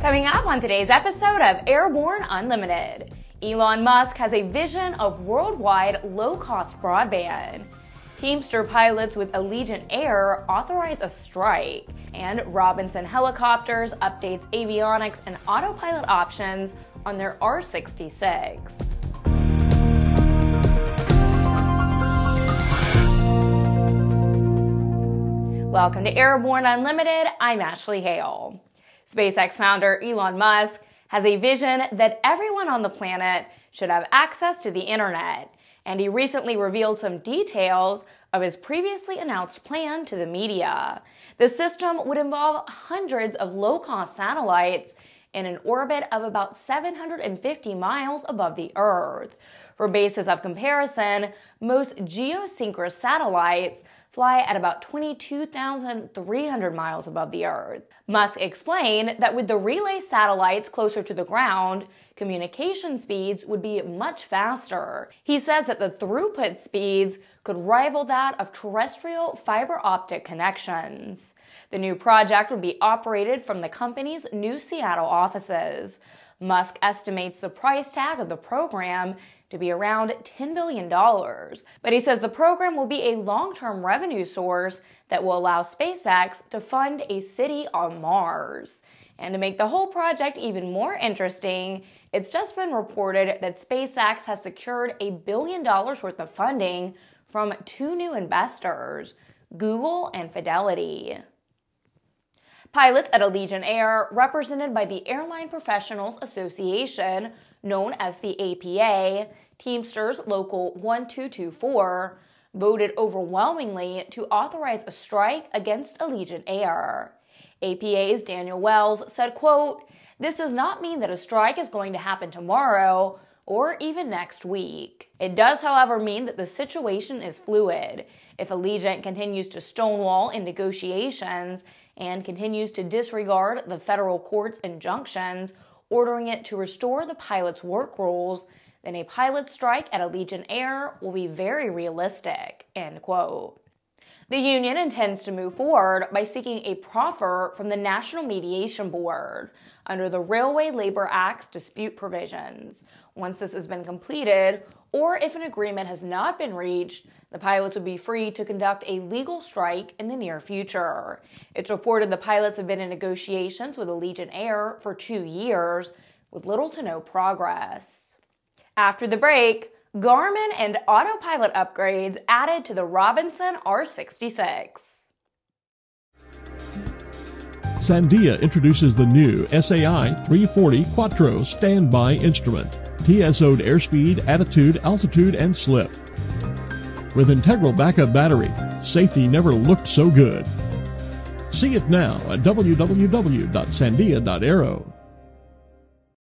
Coming up on today's episode of Airborne Unlimited, Elon Musk has a vision of worldwide low-cost broadband, Teamster pilots with Allegiant Air authorize a strike, and Robinson Helicopters updates avionics and autopilot options on their R66. Welcome to Airborne Unlimited, I'm Ashley Hale. SpaceX founder Elon Musk has a vision that everyone on the planet should have access to the internet, and he recently revealed some details of his previously announced plan to the media. The system would involve hundreds of low-cost satellites in an orbit of about 750 miles above the Earth. For basis of comparison, most geosynchronous satellites fly at about 22,300 miles above the Earth. Musk explained that with the relay satellites closer to the ground, communication speeds would be much faster. He says that the throughput speeds could rival that of terrestrial fiber optic connections. The new project would be operated from the company's new Seattle offices. Musk estimates the price tag of the program to be around $10 billion, but he says the program will be a long-term revenue source that will allow SpaceX to fund a city on Mars. And to make the whole project even more interesting, it's just been reported that SpaceX has secured $1 billion worth of funding from two new investors, Google and Fidelity. Pilots at Allegiant Air, represented by the Airline Professionals Association, known as the APA, Teamsters Local 1224, voted overwhelmingly to authorize a strike against Allegiant Air. APA's Daniel Wells said, quote, "This does not mean that a strike is going to happen tomorrow or even next week. It does, however, mean that the situation is fluid. If Allegiant continues to stonewall in negotiations and continues to disregard the federal court's injunctions ordering it to restore the pilot's work rules, then a pilot strike at Allegiant Air will be very realistic," end quote. The union intends to move forward by seeking a proffer from the National Mediation Board under the Railway Labor Act's dispute provisions. Once this has been completed, or if an agreement has not been reached, the pilots will be free to conduct a legal strike in the near future. It's reported the pilots have been in negotiations with Allegiant Air for 2 years, with little to no progress. After the break, Garmin and autopilot upgrades added to the Robinson R66. Sandia introduces the new SAI 340 Quattro standby instrument, TSO'd airspeed, attitude, altitude, and slip. With integral backup battery, safety never looked so good. See it now at www.sandia.aero.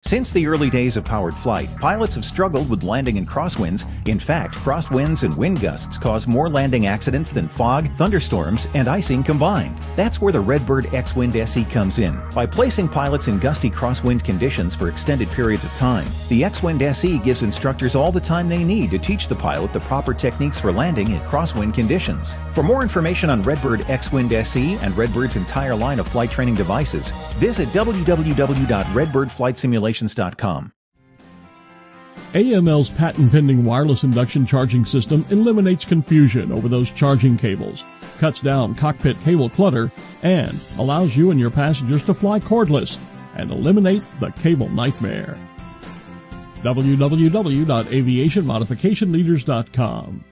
Since the early days of powered flight, pilots have struggled with landing in crosswinds. In fact, crosswinds and wind gusts cause more landing accidents than fog, thunderstorms, and icing combined. That's where the Redbird X-Wind SE comes in. By placing pilots in gusty crosswind conditions for extended periods of time, the X-Wind SE gives instructors all the time they need to teach the pilot the proper techniques for landing in crosswind conditions. For more information on Redbird X-Wind SE and Redbird's entire line of flight training devices, visit www.redbirdflightsimulation.com. AML's patent-pending wireless induction charging system eliminates confusion over those charging cables, cuts down cockpit cable clutter, and allows you and your passengers to fly cordless and eliminate the cable nightmare. www.aviationmodificationleaders.com.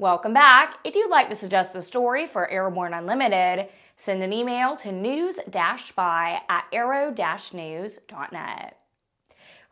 Welcome back. If you'd like to suggest a story for Airborne Unlimited, send an email to news-spy@aero-news.net.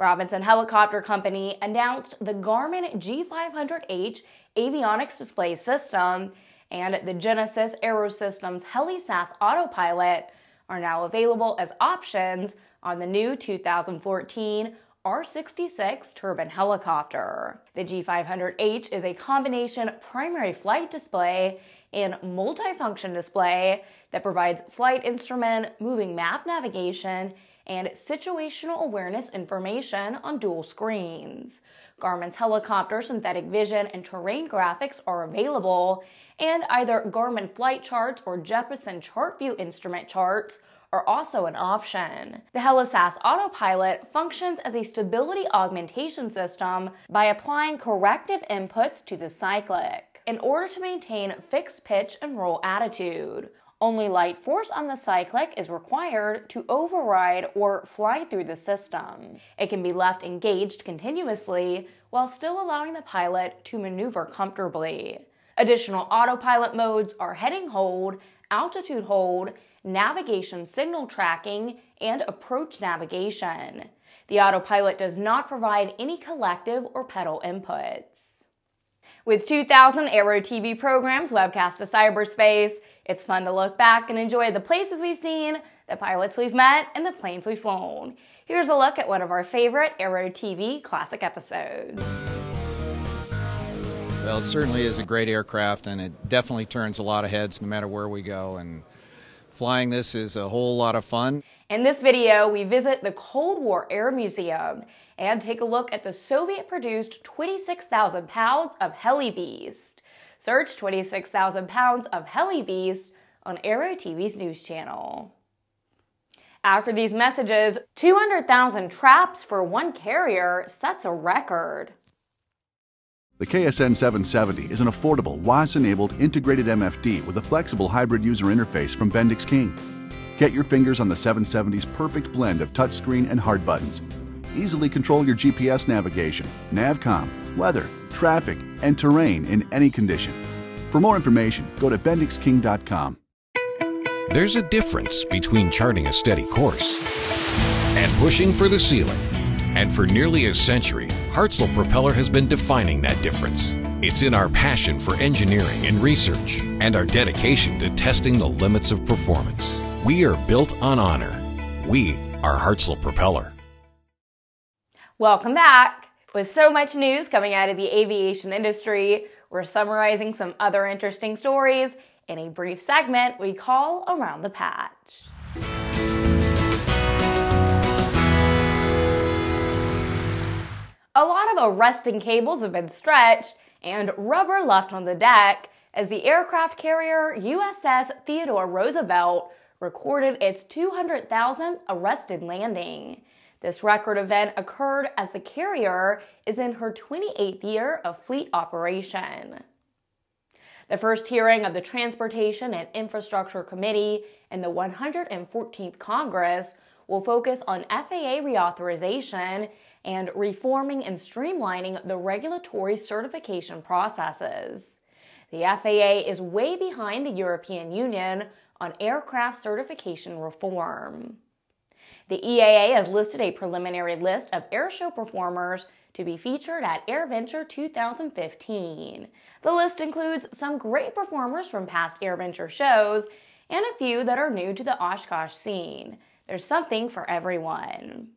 Robinson Helicopter Company announced the Garmin G500H avionics display system and the Genesys Aerosystems HeliSAS autopilot are now available as options on the new 2014 R66 turbine helicopter. The G500H is a combination primary flight display and multifunction display that provides flight instrument, moving map navigation, and situational awareness information on dual screens. Garmin's helicopter synthetic vision and terrain graphics are available, and either Garmin flight charts or Jeppesen Chart View instrument charts are also an option. The HeliSAS autopilot functions as a stability augmentation system by applying corrective inputs to the cyclic in order to maintain fixed pitch and roll attitude. Only light force on the cyclic is required to override or fly through the system. It can be left engaged continuously while still allowing the pilot to maneuver comfortably. Additional autopilot modes are heading hold, altitude hold, navigation signal tracking, and approach navigation. The autopilot does not provide any collective or pedal inputs. With 2,000 Aero TV programs webcast to cyberspace, it's fun to look back and enjoy the places we've seen, the pilots we've met, and the planes we've flown. Here's a look at one of our favorite Aero TV classic episodes. Well, it certainly is a great aircraft, and it definitely turns a lot of heads no matter where we go, and flying this is a whole lot of fun. In this video, we visit the Cold War Air Museum and take a look at the Soviet-produced 26,000 pounds of HeliBeast. Search 26,000 pounds of HeliBeast on Aero TV's news channel. After these messages, 200,000 traps for one carrier sets a record. The KSN 770 is an affordable, WAAS-enabled integrated MFD with a flexible hybrid user interface from Bendix King. Get your fingers on the 770's perfect blend of touchscreen and hard buttons. Easily control your GPS navigation, navcom, weather, traffic, and terrain in any condition. For more information, go to bendixking.com. There's a difference between charting a steady course and pushing for the ceiling. And for nearly a century, Hartzell Propeller has been defining that difference. It's in our passion for engineering and research and our dedication to testing the limits of performance. We are built on honor. We are Hartzell Propeller. Welcome back. With so much news coming out of the aviation industry, we're summarizing some other interesting stories in a brief segment we call Around the Patch. A lot of arresting cables have been stretched and rubber left on the deck as the aircraft carrier USS Theodore Roosevelt recorded its 200,000th arrested landing. This record event occurred as the carrier is in her 28th year of fleet operation. The first hearing of the Transportation and Infrastructure Committee in the 114th Congress will focus on FAA reauthorization and reforming and streamlining the regulatory certification processes. The FAA is way behind the European Union on aircraft certification reform. The EAA has listed a preliminary list of airshow performers to be featured at AirVenture 2015. The list includes some great performers from past AirVenture shows and a few that are new to the Oshkosh scene. There's something for everyone.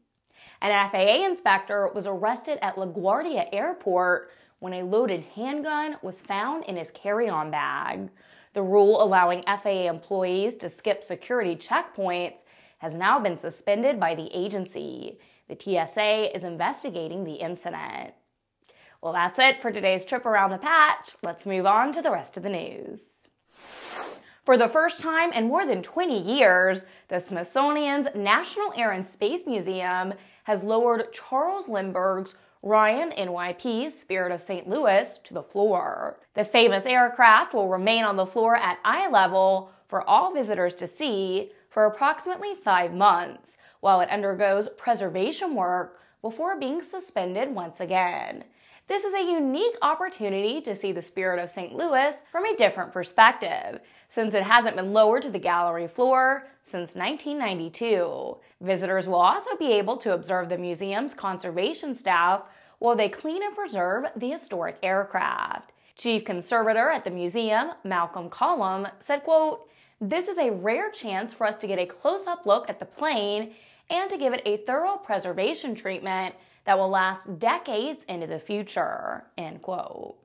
An FAA inspector was arrested at LaGuardia Airport when a loaded handgun was found in his carry-on bag. The rule allowing FAA employees to skip security checkpoints has now been suspended by the agency. The TSA is investigating the incident. Well, that's it for today's trip around the patch. Let's move on to the rest of the news. For the first time in more than 20 years, the Smithsonian's National Air and Space Museum has lowered Charles Lindbergh's Ryan NYP Spirit of St. Louis to the floor. The famous aircraft will remain on the floor at eye level for all visitors to see for approximately 5 months, while it undergoes preservation work before being suspended once again. This is a unique opportunity to see the Spirit of St. Louis from a different perspective, since it hasn't been lowered to the gallery floor since 1992. Visitors will also be able to observe the museum's conservation staff while they clean and preserve the historic aircraft. Chief Conservator at the museum, Malcolm Collum, said, quote, "This is a rare chance for us to get a close-up look at the plane and to give it a thorough preservation treatment that will last decades into the future," end quote.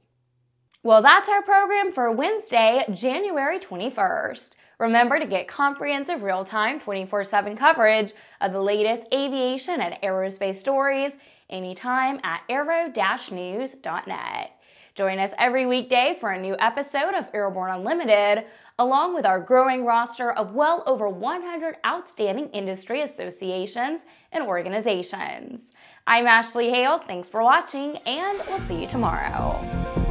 Well, that's our program for Wednesday, January 21st. Remember to get comprehensive real-time 24/7 coverage of the latest aviation and aerospace stories anytime at aero-news.net. Join us every weekday for a new episode of Airborne Unlimited, along with our growing roster of well over 100 outstanding industry associations and organizations. I'm Ashley Hale, thanks for watching, and we'll see you tomorrow.